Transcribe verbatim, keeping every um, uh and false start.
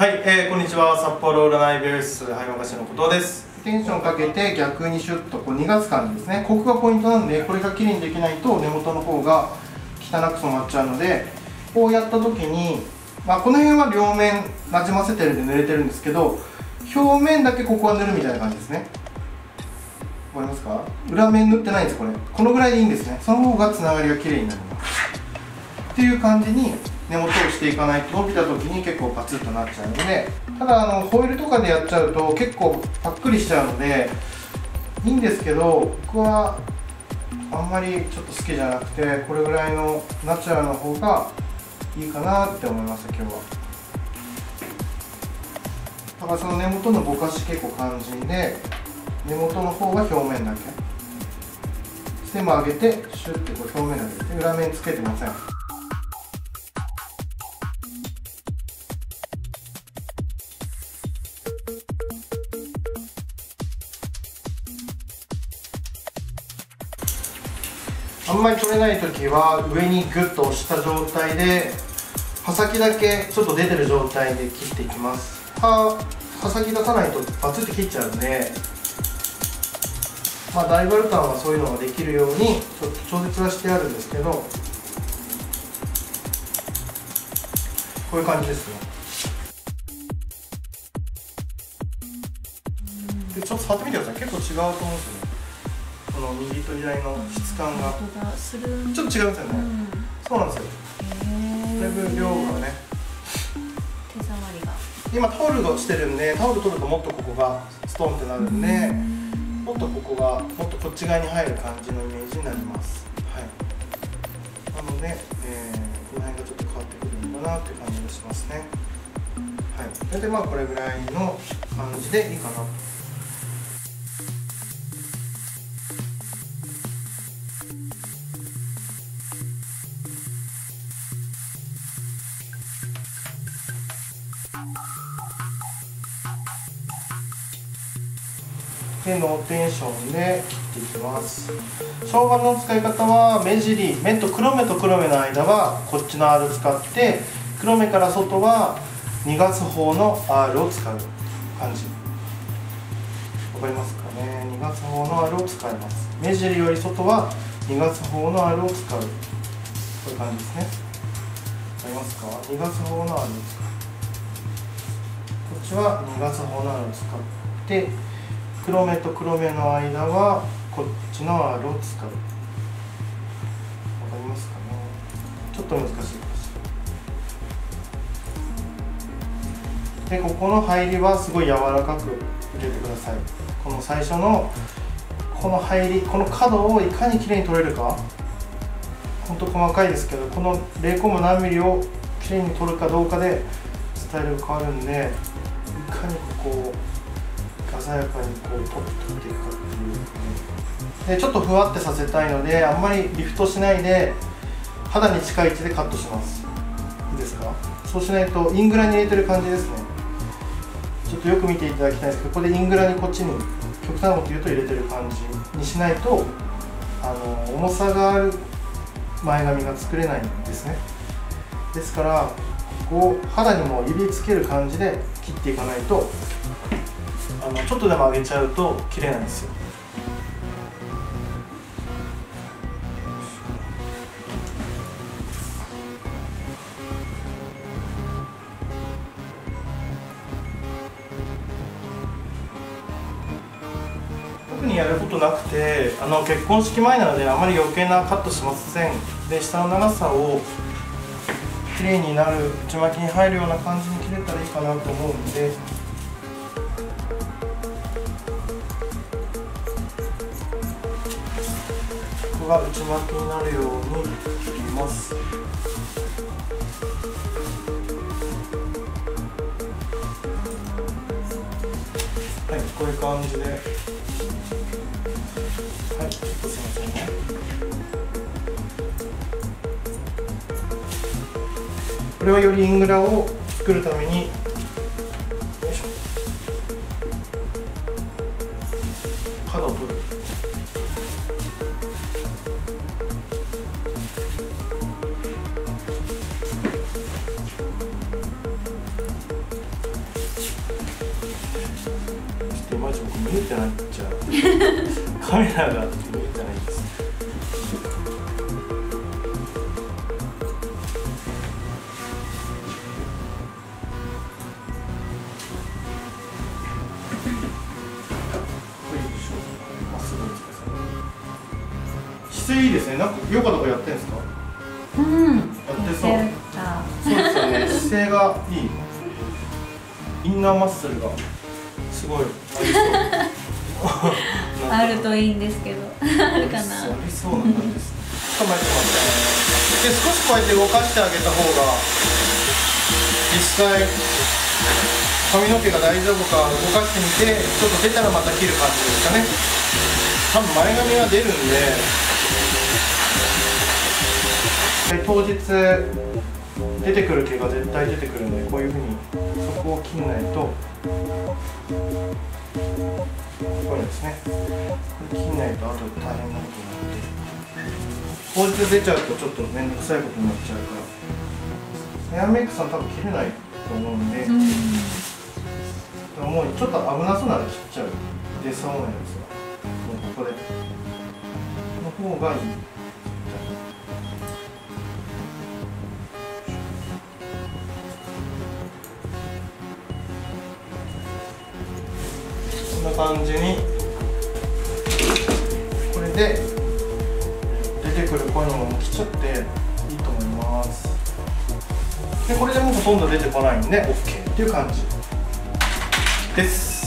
はい、えー、こんにちは。札幌占い美容室配信の後藤です。テンションかけて逆にシュッとこう逃がす感じですね。ここがポイントなんで、これがきれいにできないと根元の方が汚く染まっちゃうので、こうやった時に、まあ、この辺は両面なじませてるんで濡れてるんですけど、表面だけここは塗るみたいな感じですね。わかりますか？裏面塗ってないんです。これこのぐらいでいいんですね。その方がつながりがきれいになりますっていう感じに根元をしていかないと、伸びた時に結構パツッとなっちゃうので。ただあのホイールとかでやっちゃうと結構パックリしちゃうのでいいんですけど、僕はあんまりちょっと好きじゃなくて、これぐらいのナチュラルの方がいいかなって思いました。今日はだからその根元のぼかし結構肝心で、根元の方は表面だけステム上げてシュッてこう表面だけで、裏面つけてません。あんまり取れない時は上にグッと押した状態で、刃先だけちょっと出てる状態で切っていきます。刃先出さないとバツって切っちゃうので、まあ、ライバル感はそういうのができるようにちょっと調節はしてあるんですけど、こういう感じですね。でちょっと触ってみてください。結構違うと思うんですよね。この右と左の質感がちょっと違うんですよね、うん、そうなんですよ。だいぶ量がね、手触りが今タオルがしてるんで、タオル取るともっとここがストンってなるんで、うん、もっとここがもっとこっち側に入る感じのイメージになります、はい、なので、えー、この辺がちょっと変わってくるのかなっていう感じがしますね、はい、それでまあこれぐらいの感じでいいかなと。でノーテンションで切っていきます。生姜の使い方は目尻、目と黒目と黒目の間はこっちの アール 使って、黒目から外は逃がす方の アール を使う感じ。わかりますかね。逃がす方の アール を使います。目尻より外は逃がす方の アール を使う。こういう感じですね。わかりますか。逃がす方の アール を使う。こっちは逃がす方の アール を使って、黒目と黒目の間はこっちの アール を使う。わかりますかね。ちょっと難しいです。でここの入りはすごい柔らかく入れてください。この最初のこの入り、この角をいかにきれいに取れるか、ほんと細かいですけど、このれいコマ何ミリをきれいに取るかどうかでスタイルが変わるんで、いかにここを鮮やかにこう取っていくかっていう、でちょっとふわってさせたいので、あんまりリフトしないで肌に近い位置でカットします。いいですか。そうしないとイングラに入れてる感じですね。ちょっとよく見ていただきたいんですけど、ここでイングラにこっちに極端なこと言うと入れてる感じにしないと、あの重さがある前髪が作れないんですね。ですからこう肌にも指つける感じで切っていかないと、あのちょっとでも上げちゃうと切れないんですよ。特にやることなくて、あの結婚式前なのであまり余計なカットしません。で下の長さをきれいになる、内巻きに入るような感じに切れたらいいかなと思うんで。が内巻きになるように切ります。はい、こういう感じで、はい、ちょっとすいませんね。これはよりイングラを作るために、よいしょ、角を取る。マジ僕見えてないっちゃカメラがあって見えてないんです。姿勢いいですね。なんかヨガとかやってんですか？うん。やってそう。そうですよね。姿勢がいい。インナーマッスルがすごいあるといいんですけど、あるかな。ありそうな感じです。捕まえてますね。で、少しこうやって動かしてあげた方が実際髪の毛が大丈夫か動かしてみて、ちょっと出たらまた切る感じですかね。多分前髪は出るんで、当日出てくる毛が絶対出てくるので、こういうふうにそこを切んないと、こういうですね、これ切んないとあと大変なことになって、当日出ちゃうとちょっと面倒くさいことになっちゃうから、ヘアメイクさん多分切れないと思うんで、うん、でももうちょっと危なそうなら切っちゃう、出そうなやつは、もうこれの方がいい。こんな感じに、これで出てくるこういうのも切っちゃっていいと思います。でこれでもうほとんど出てこないんで OK っていう感じです。